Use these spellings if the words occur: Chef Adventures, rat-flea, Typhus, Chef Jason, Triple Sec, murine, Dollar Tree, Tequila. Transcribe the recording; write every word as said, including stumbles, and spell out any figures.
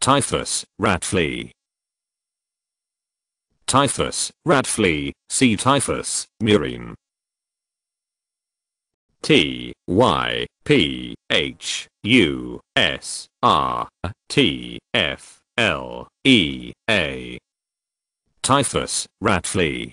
Typhus, rat flea. Typhus, rat flea, see Typhus, murine. T Y P H U S R T F L E A. Typhus, rat flea.